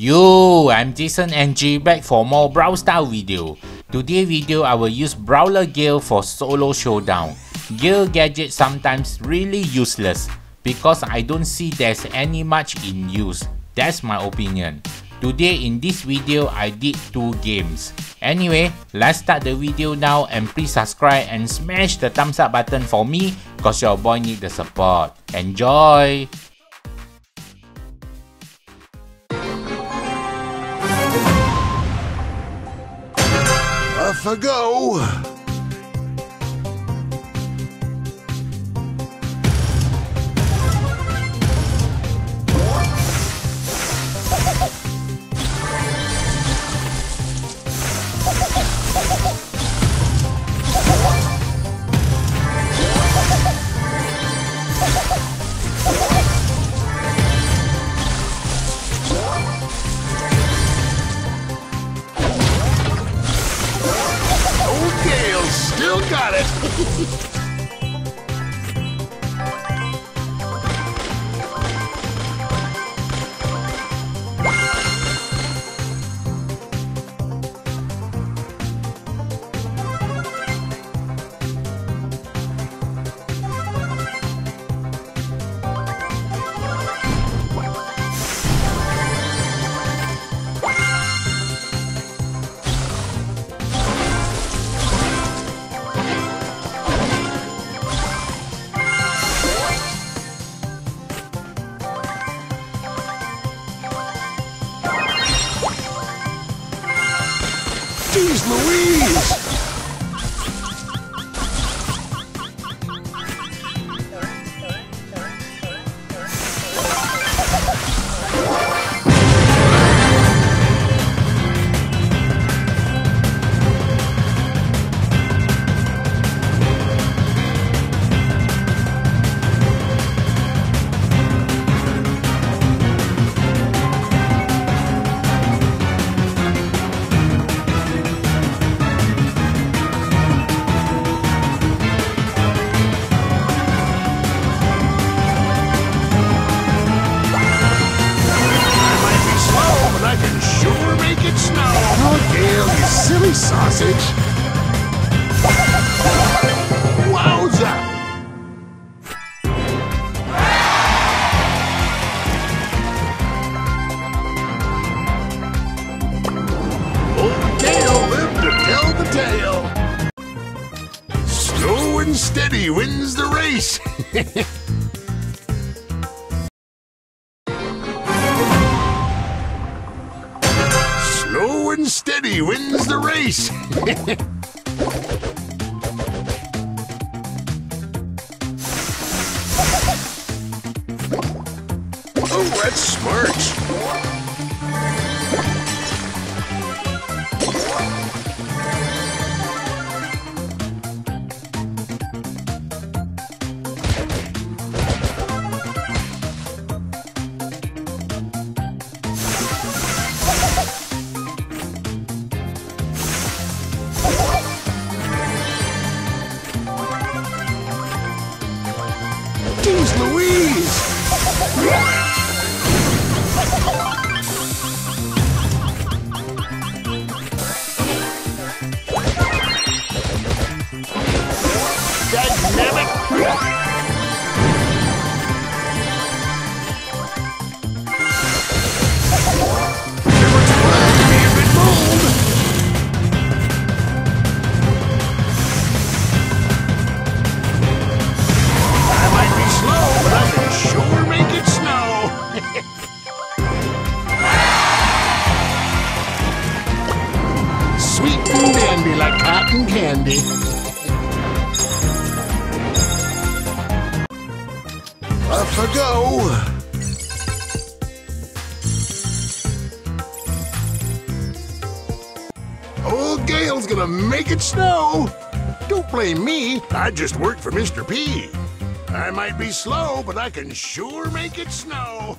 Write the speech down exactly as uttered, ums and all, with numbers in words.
Yo, I'm Jason and G back for more Brawl Stars video. Today video I will use Brawler Gale for Solo Showdown. Gale gadget sometimes really useless because I don't see there's any much in use. That's my opinion. Today in this video I did two games. Anyway, let's start the video now and please subscribe and smash the thumbs up button for me cause your boy need the support. Enjoy! Off I go! Still got it! Jeez Louise! Silly sausage! Wowza! Old Gale lived to tell the tale! Slow and steady wins the race! Slow and steady wins the race! Oh, that's smart! Jeez Louise! Dynamike! Candy. Off I go! Old Gale's gonna make it snow! Don't blame me, I just work for Mister P. I might be slow, but I can sure make it snow!